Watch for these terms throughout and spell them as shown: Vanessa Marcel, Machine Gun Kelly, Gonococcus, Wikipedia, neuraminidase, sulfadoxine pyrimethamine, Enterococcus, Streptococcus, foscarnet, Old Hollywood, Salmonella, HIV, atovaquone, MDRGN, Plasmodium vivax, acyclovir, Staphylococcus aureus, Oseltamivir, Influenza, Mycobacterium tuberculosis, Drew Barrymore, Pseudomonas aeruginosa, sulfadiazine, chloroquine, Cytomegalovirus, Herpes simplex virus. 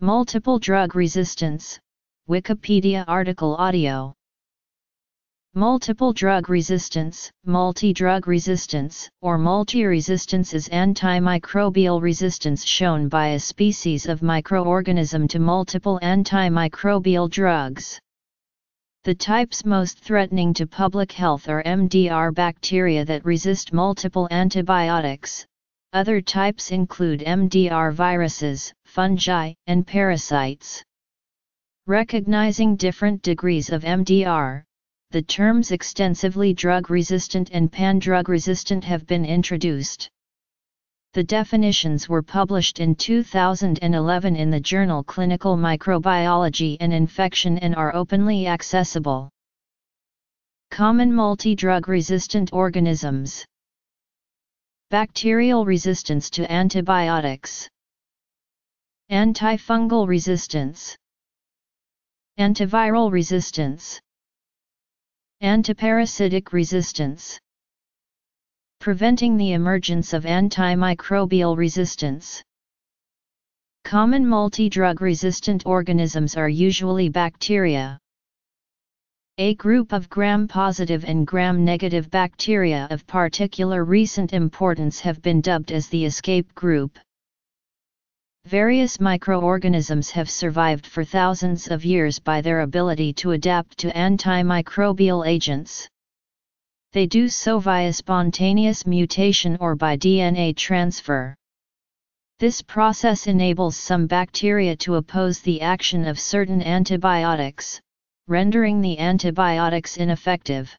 Multiple drug resistance, Wikipedia article audio. Multiple drug resistance, multi-drug resistance, or multi-resistance is antimicrobial resistance shown by a species of microorganism to multiple antimicrobial drugs. The types most threatening to public health are MDR bacteria that resist multiple antibiotics. Other types include MDR viruses, fungi, and parasites. Recognizing different degrees of MDR, the terms extensively drug-resistant and pan-drug-resistant have been introduced. The definitions were published in 2011 in the journal Clinical Microbiology and Infection and are openly accessible. Common multi-drug-resistant organisms. Bacterial resistance to antibiotics. Antifungal resistance. Antiviral resistance. Antiparasitic resistance. Preventing the emergence of antimicrobial resistance. Common multi-drug resistant organisms are usually bacteria. A group of gram-positive and gram-negative bacteria of particular recent importance have been dubbed as the escape group. Various microorganisms have survived for thousands of years by their ability to adapt to antimicrobial agents. They do so via spontaneous mutation or by DNA transfer. This process enables some bacteria to oppose the action of certain antibiotics, rendering the antibiotics ineffective.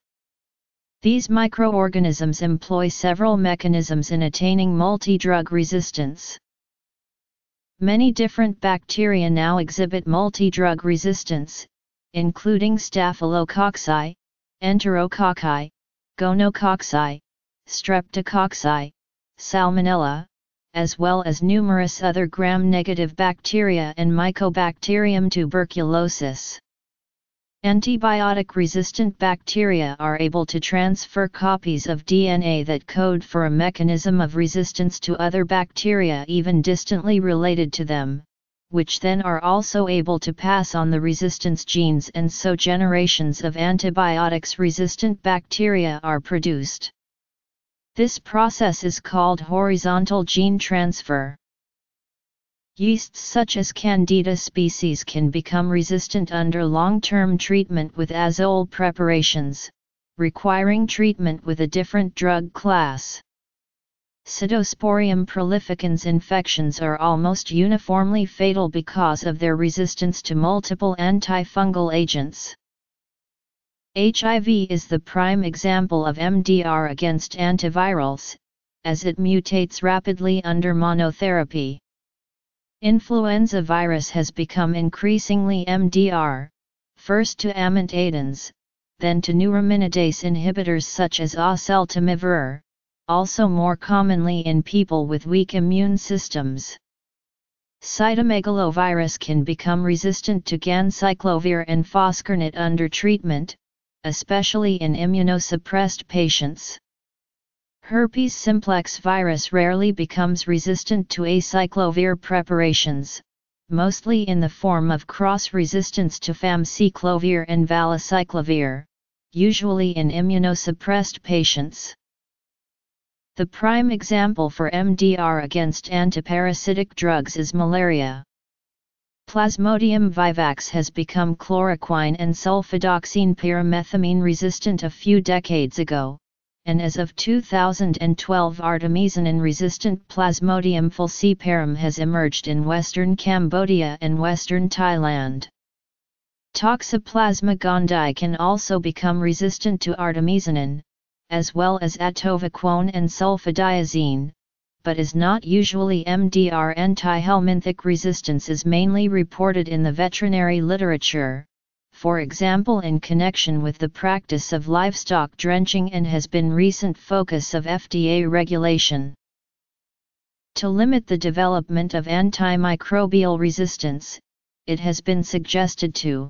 These microorganisms employ several mechanisms in attaining multi-drug resistance. Many different bacteria now exhibit multi-drug resistance, including Staphylococci, Enterococci, Gonococci, Streptococci, Salmonella, as well as numerous other gram-negative bacteria and Mycobacterium tuberculosis. Antibiotic-resistant bacteria are able to transfer copies of DNA that code for a mechanism of resistance to other bacteria even distantly related to them, which then are also able to pass on the resistance genes, and so generations of antibiotics-resistant bacteria are produced. This process is called horizontal gene transfer. Yeasts such as Candida species can become resistant under long-term treatment with azole preparations, requiring treatment with a different drug class. Scedosporium prolificans infections are almost uniformly fatal because of their resistance to multiple antifungal agents. HIV is the prime example of MDR against antivirals, as it mutates rapidly under monotherapy. Influenza virus has become increasingly MDR, first to amintadines, then to neuraminidase inhibitors such as oseltamivir, also more commonly in people with weak immune systems. Cytomegalovirus can become resistant to gancyclovir and foscarnet under treatment, especially in immunosuppressed patients. Herpes simplex virus rarely becomes resistant to acyclovir preparations, mostly in the form of cross-resistance to famciclovir and valacyclovir, usually in immunosuppressed patients. The prime example for MDR against antiparasitic drugs is malaria. Plasmodium vivax has become chloroquine and sulfadoxine pyrimethamine resistant a few decades ago, and as of 2012 artemisinin-resistant Plasmodium falciparum has emerged in western Cambodia and western Thailand. Toxoplasma gondii can also become resistant to artemisinin, as well as atovaquone and sulfadiazine, but is not usually MDR. Antihelminthic resistance is mainly reported in the veterinary literature, for example in connection with the practice of livestock drenching, and has been recent focus of FDA regulation. To limit the development of antimicrobial resistance, it has been suggested to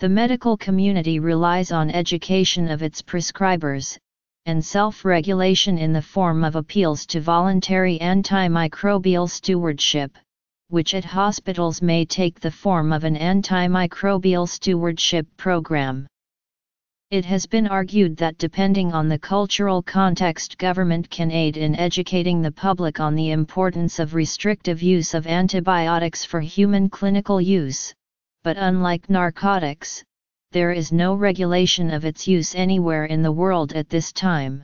the medical community relies on education of its prescribers, and self-regulation in the form of appeals to voluntary antimicrobial stewardship, which at hospitals may take the form of an antimicrobial stewardship program. It has been argued that depending on the cultural context, government can aid in educating the public on the importance of restrictive use of antibiotics for human clinical use, but unlike narcotics, there is no regulation of its use anywhere in the world at this time.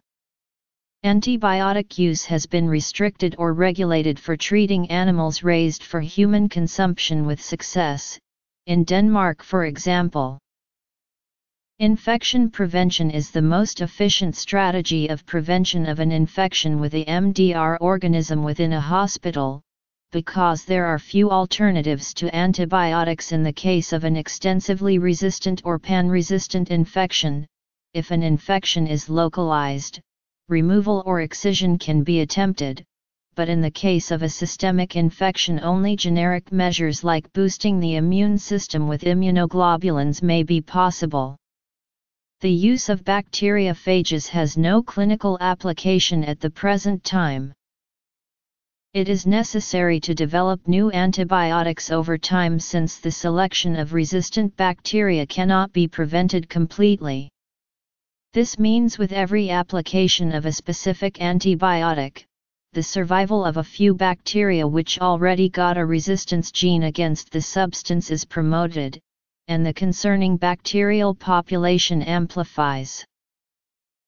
Antibiotic use has been restricted or regulated for treating animals raised for human consumption with success, in Denmark for example. Infection prevention is the most efficient strategy of prevention of an infection with the MDR organism within a hospital, because there are few alternatives to antibiotics in the case of an extensively resistant or pan-resistant infection. If an infection is localized, removal or excision can be attempted, but in the case of a systemic infection only generic measures like boosting the immune system with immunoglobulins may be possible. The use of bacteriophages has no clinical application at the present time. It is necessary to develop new antibiotics over time since the selection of resistant bacteria cannot be prevented completely. This means with every application of a specific antibiotic, the survival of a few bacteria which already got a resistance gene against the substance is promoted, and the concerning bacterial population amplifies.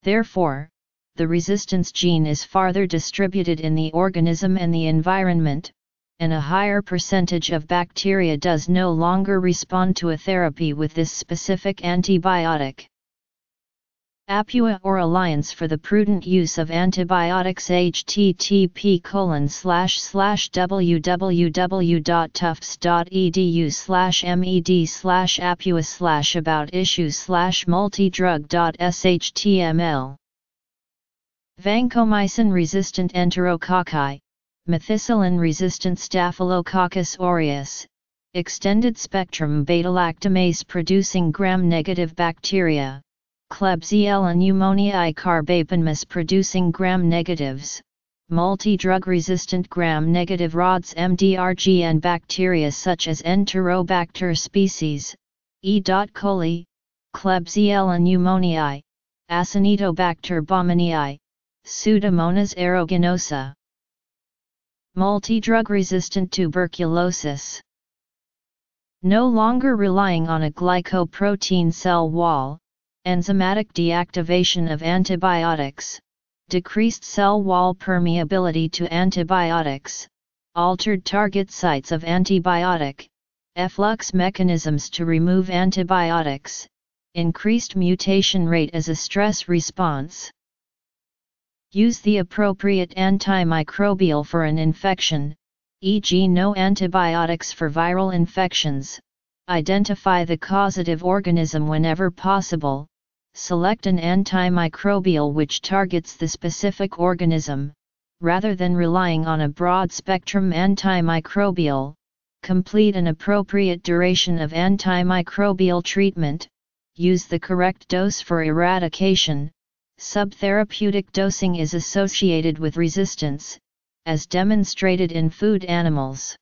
Therefore, the resistance gene is farther distributed in the organism and the environment, and a higher percentage of bacteria does no longer respond to a therapy with this specific antibiotic. APUA or Alliance for the Prudent Use of Antibiotics http://www.tufts.edu/med/apua/about-issue/multidrug.html Vancomycin-resistant enterococci, methicillin-resistant Staphylococcus aureus, extended-spectrum beta-lactamase-producing gram-negative bacteria, Klebsiella pneumoniae carbapenemus-producing gram-negatives, multi-drug-resistant gram-negative rods MDRGN bacteria such as Enterobacter species, E. coli, Klebsiella pneumoniae, Acinetobacter baumannii, Pseudomonas aeruginosa. Multi-drug-resistant tuberculosis. No longer relying on a glycoprotein cell wall, enzymatic deactivation of antibiotics, decreased cell wall permeability to antibiotics, altered target sites of antibiotic, efflux mechanisms to remove antibiotics, increased mutation rate as a stress response. Use the appropriate antimicrobial for an infection, e.g. no antibiotics for viral infections, identify the causative organism whenever possible, select an antimicrobial which targets the specific organism, rather than relying on a broad-spectrum antimicrobial, complete an appropriate duration of antimicrobial treatment, use the correct dose for eradication. Subtherapeutic dosing is associated with resistance, as demonstrated in food animals.